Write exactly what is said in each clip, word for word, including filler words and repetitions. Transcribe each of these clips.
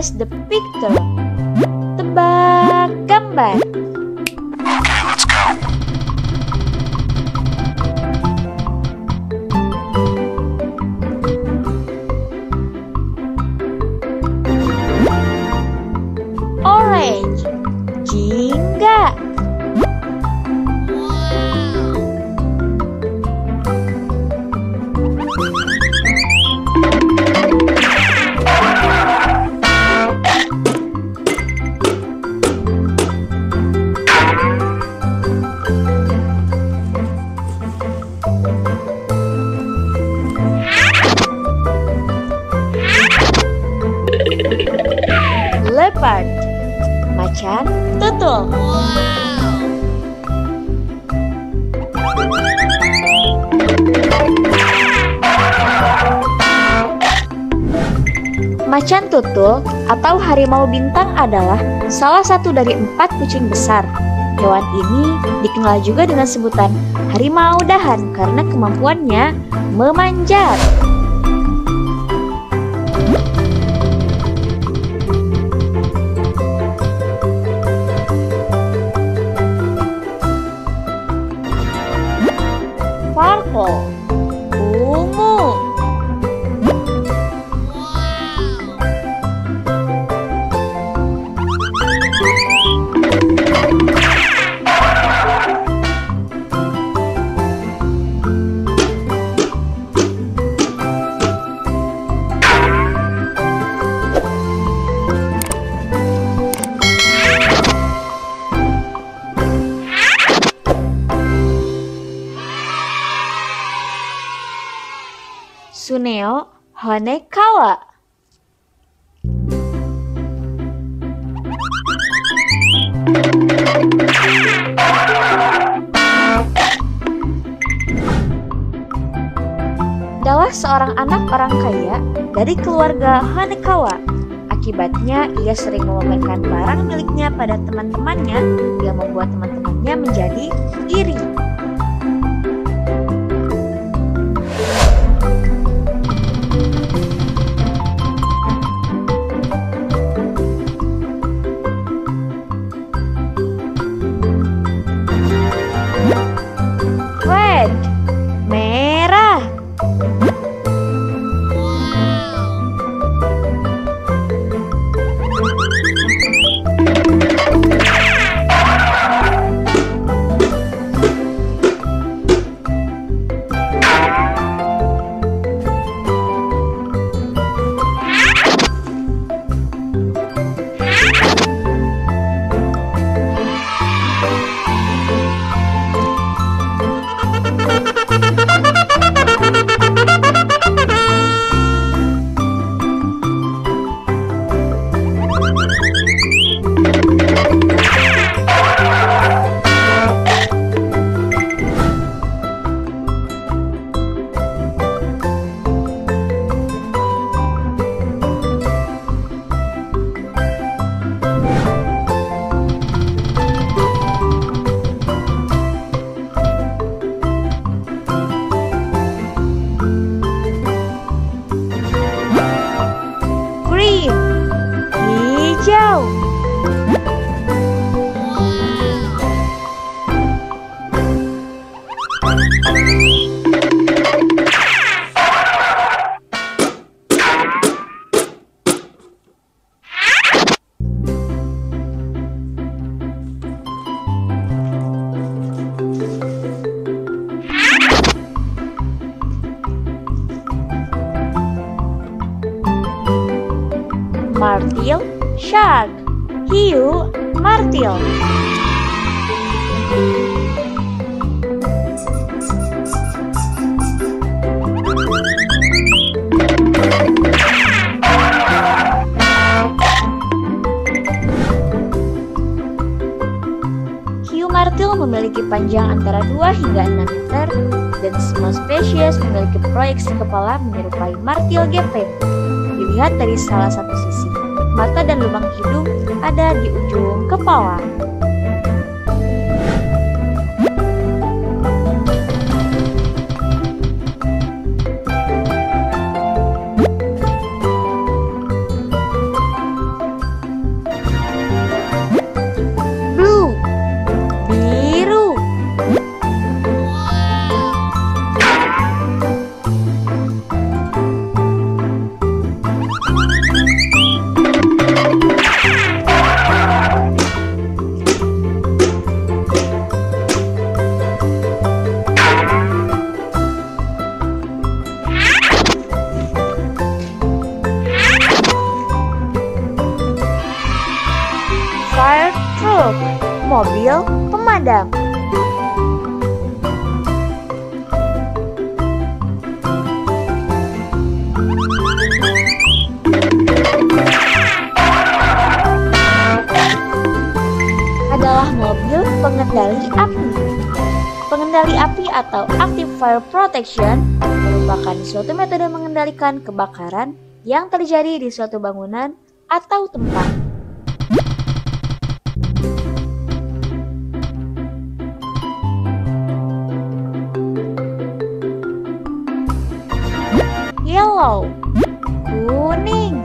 guess the picture. Tebak gambar. Okay, let's go. Orange. Jingga. Leopard, macan, tutul. Macan tutul atau harimau bintang adalah salah satu dari empat kucing besar. Hewan ini dikenal juga dengan sebutan harimau dahan karena kemampuannya memanjat. Purple, ungu. Neo Hanekawa. Adalah seorang anak orang kaya dari keluarga Hanekawa. Akibatnya ia sering memamerkan barang miliknya pada teman-temannya yang membuat teman-temannya menjadi iri. Martil, shark. Hiu, martil. Hiu martil memiliki panjang antara dua hingga enam meter dan semua spesies memiliki proyeksi kepala menyerupai martil gepeng. Dilihat dari salah satu sisi, mata dan lubang hidung ada di ujung kepala. Neo, mobil pemadam. Adalah mobil pengendali api. Pengendali api atau active fire protection merupakan suatu metode mengendalikan kebakaran yang terjadi di suatu bangunan atau tempat. Yellow, kuning.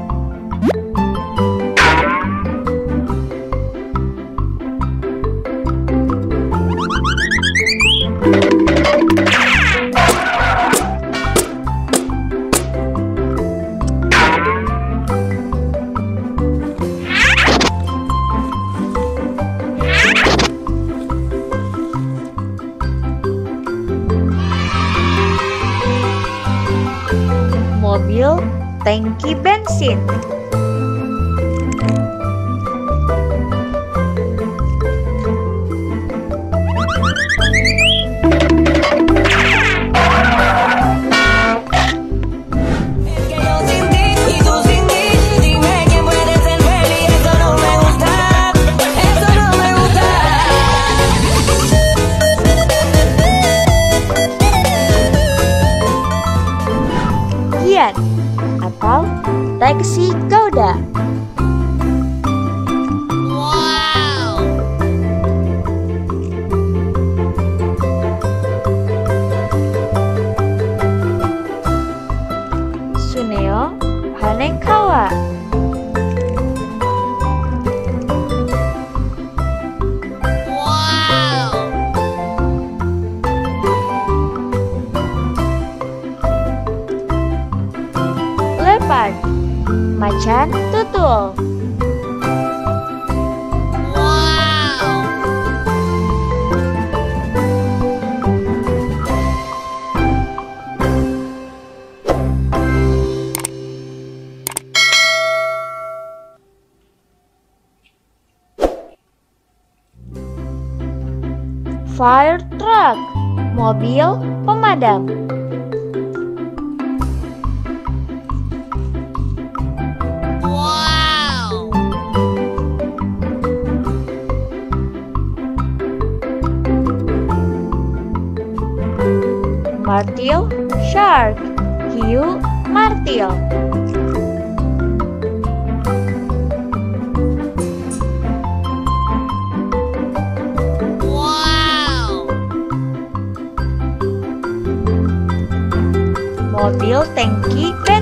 Mobil tangki bensin. Atau taksi Gouda. Wow. Neo Hanekawa. Macan tutul. Wow. Fire truck, mobil pemadam. Martil shark, hiu martil. Wow. Mobil tangki.